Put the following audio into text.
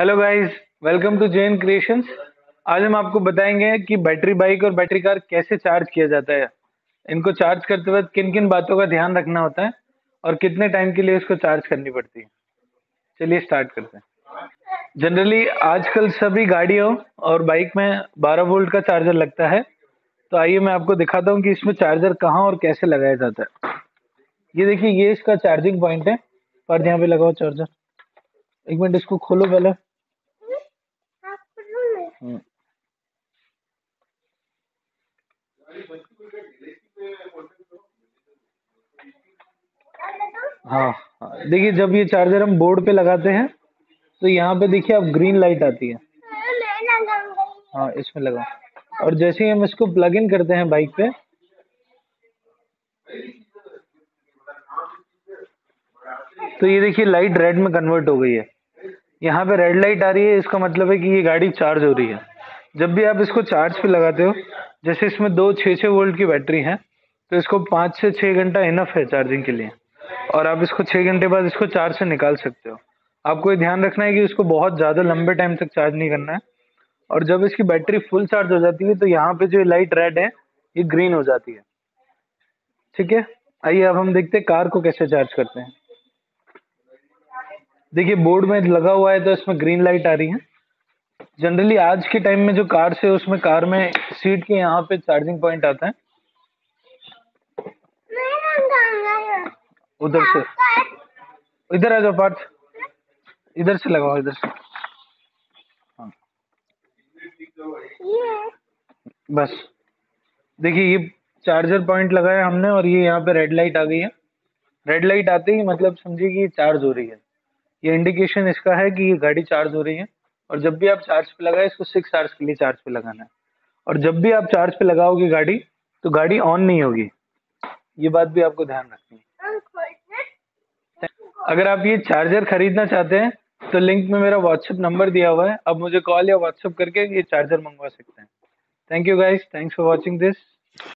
Hello guys, welcome to JN creations. आज हम आपको बताएंगे कि बैटरी बाइक और बैटरी कार कैसे चार्ज किया जाता है, इनको चार्ज करते वक्त किन किन बातों का ध्यान रखना होता है और कितने टाइम के लिए इसको चार्ज करनी पड़ती है। चलिए स्टार्ट करते हैं। जनरली आजकल सभी गाड़ियों और बाइक में 12 वोल्ट का चार्जर लगता है, तो आइए मैं आपको दिखाता हूँ कि इसमें चार्जर कहाँ और कैसे लगाया जाता है। ये देखिए, ये इसका चार्जिंग पॉइंट है, पर यहाँ पे लगाओ चार्जर। एक मिनट, इसको खोलो पहले। हाँ, देखिए जब ये चार्जर हम बोर्ड पे लगाते हैं तो यहाँ पे देखिए अब ग्रीन लाइट आती है। हाँ, इसमें लगाओ। और जैसे ही हम इसको प्लग इन करते हैं बाइक पे, तो ये देखिए लाइट रेड में कन्वर्ट हो गई है। यहाँ पे रेड लाइट आ रही है, इसका मतलब है कि ये गाड़ी चार्ज हो रही है। जब भी आप इसको चार्ज पे लगाते हो, जैसे इसमें 2 6 वोल्ट की बैटरी है, तो इसको 5 से 6 घंटा इनफ है चार्जिंग के लिए, और आप इसको 6 घंटे बाद इसको चार्ज से निकाल सकते हो। आपको ये ध्यान रखना है कि इसको बहुत ज़्यादा लंबे टाइम तक चार्ज नहीं करना है। और जब इसकी बैटरी फुल चार्ज हो जाती है तो यहाँ पे जो लाइट रेड है ये ग्रीन हो जाती है। ठीक है, आइए अब हम देखते हैं कार को कैसे चार्ज करते हैं। देखिए बोर्ड में लगा हुआ है तो इसमें ग्रीन लाइट आ रही है। जनरली आज के टाइम में जो कार से उसमें कार में सीट के यहाँ पे चार्जिंग पॉइंट आता है, उधर से इधर आ जाओ पार्थ, इधर से लगाओ, इधर से। हाँ बस, देखिए ये चार्जर पॉइंट लगाया हमने और ये यहाँ पे रेड लाइट आ गई है। रेड लाइट आते ही मतलब समझिए कि ये चार्ज हो रही है। ये इंडिकेशन इसका है कि ये गाड़ी चार्ज हो रही है। और जब भी आप चार्ज पे लगाए, इसको 6 आवर्स के लिए चार्ज पे लगाना है। और जब भी आप चार्ज पे लगाओगे गाड़ी, तो गाड़ी ऑन नहीं होगी, ये बात भी आपको ध्यान रखनी है। अगर आप ये चार्जर खरीदना चाहते हैं तो लिंक में मेरा व्हाट्सएप नंबर दिया हुआ है, आप मुझे कॉल या व्हाट्सएप करके ये चार्जर मंगवा सकते हैं। Thank you guys, thanks for watching this.